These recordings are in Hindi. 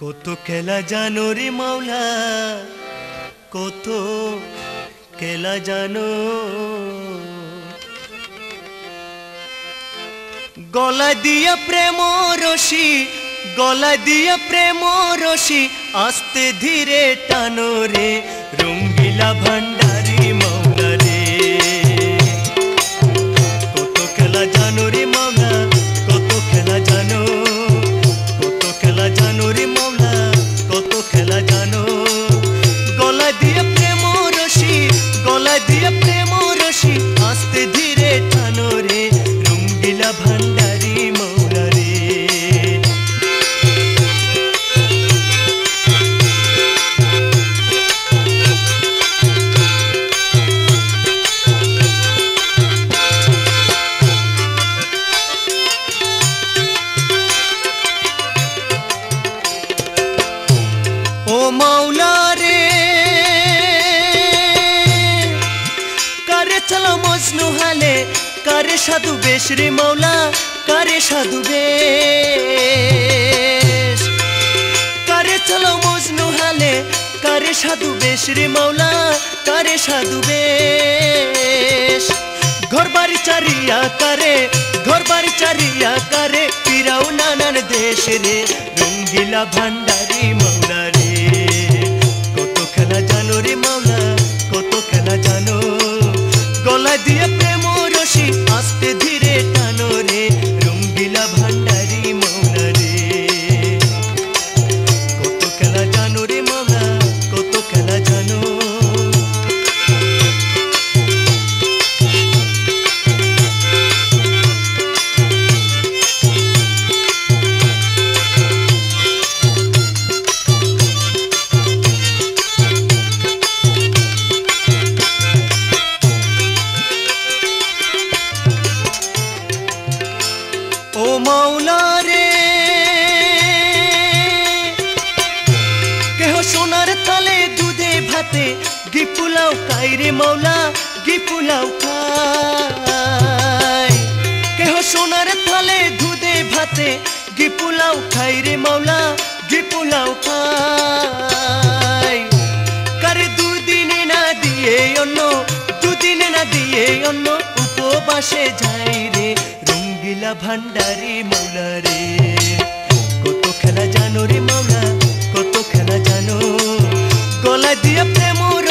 कोतो खेला जानो रे मौला, कोतो खेला जानो। गला दिया प्रेम रशी आस्ते धीरे टानो रे रंगीला भंडारी मौला रे। कोतो खेला जानो रे मौला, कोतो खेला जानो, कोतो खेला जानो रे मौला, कोतो खेला जानो। गला दिया प्रेम रशी, गला दिया प्रेम रशी आस्ते धीरे टानो रे रंगीला भंडारी मौला रे। मौला रे कारे चलो मजनू हाले, कारे साधु बेश रे मौला, कारे साधु बेश, कारे चलो मजनू हाले, कारे साधु बेश रे मौला, कारे साधु बेश। घर बारी चारिया करे, घर बारी चारिया करे फिराओ नानान देश रे रंगीला भंडारी मौला रे। ओ मौला रे केहो सोनार ताले दूधे भाते गिपुलाओ खाई रे मौला, गिपुलाओ खाई। केहो सोनार ताले दूधे भाते गिपुलाओ खाई रे मौला, गिपुलाओ खाई। करे दुदिने ना दिए अन्नो, दुदिने ना दिए अन्नो उपवासे जाई रे रंगीला भंडारी मौला रे। कोतो खेला जानो रे मौला, कोतो खेला जानो। गला दिया प्रेम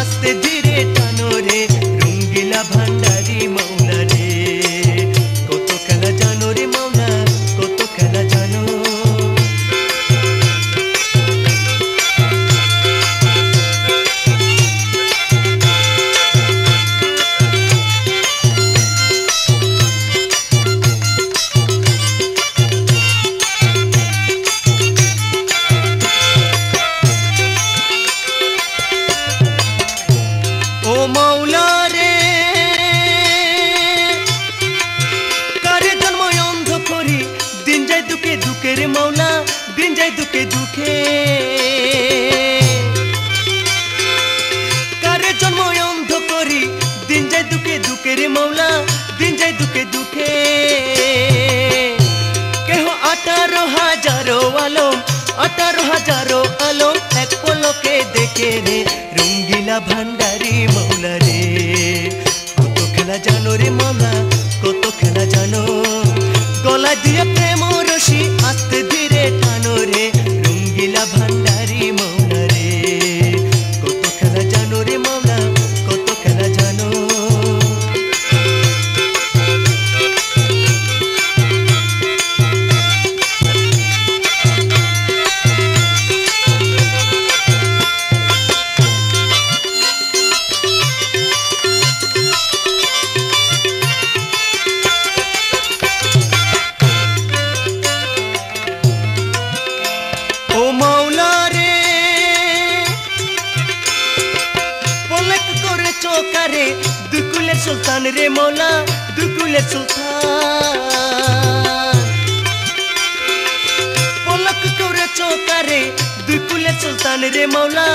आस्ते धीरे टानो रे रंगीला भंडारी मौला रे। कोतो खेला जानो रे मौला, कोतो खेला जानो। ओ मौला रे करे जन्म अंध करी दिन जाए दुखे दुखे रे मौला, दिन जाए दुखे दुखे। करे जन्म अंध करी दिन जाए दुखे दुखे रे मौला, दिन जाए दुखे दुखे। केहो 18,000 आलम, 18,000 आलम एक पलके देखे रे रंगीला भंडारी मौला रे। कोतो खेला जानो रे मौला, कोतो खेला जानो। गला दिया प्रेम रशी आस्ते धीरे टानो रे रंगीला भंडारी मौला रे। कोतो खेला जानो रे मौला, कोतो खेला जानो। दुकुले सुल्तान रे मौला, दुकुले सुल्तान। पलक करे चौकारे दुकुले सुल्तान रे मौला,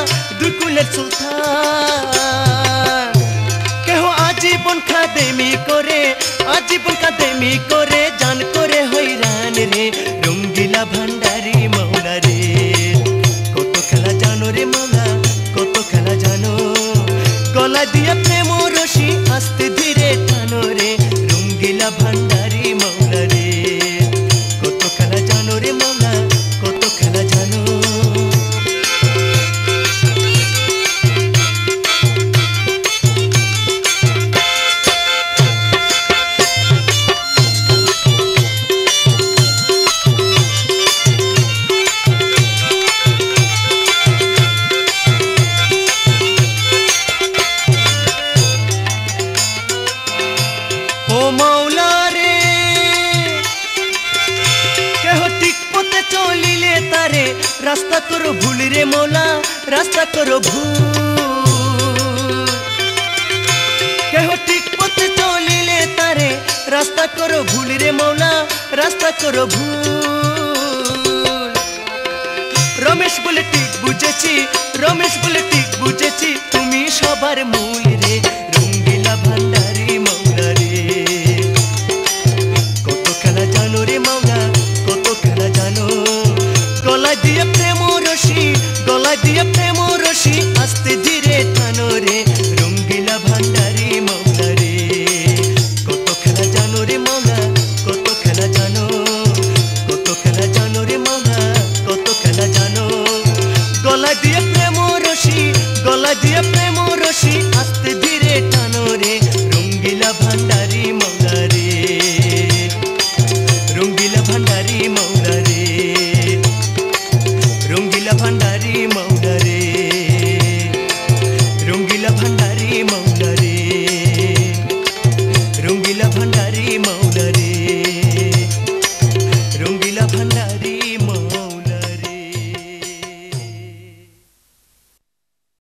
दुकुले सुल्तान। केहो आजीवन खादेमी करे, आजीवन खादेमी करे जान करे हैरान रे रंगीला भंडारी मौला रे। ओ मौला रे केहो ठीक पथे चली ले तारे रास्ता करो भूल रे मौला रास्ता करो भूल केहो ठीक पथे चली ले तारे रास्ता करो भूल रे मौला रास्ता करो भूल। रमेश बोले ठीक बुझेছি रमेश बोले ठीक बुझেছি তুমি সবার মূল রে রঙ্গিলা ভান্ডারি মৌলা রে কত খেলা জানো রে মৌলা কত খেলা জানো গলা দিয়ে প্রেম রশি আস্তে ধীরে টানো রে রঙ্গিলা ভান্ডারি মৌলা রে কত খেলা জানো রে মৌলা কত খেলা জানো রে মৌলা কত খেলা জানো गला दिए प्रेम रशी आस्ते धीरे टानो रे रंगीला भंडारी मौला रे रंगीला भंडारी मौला रे रंगीला भंडारी मौला रे रंगीला भंडारी मौला रे रंगीला भंडारी मौला रे रंगीला भंडारी।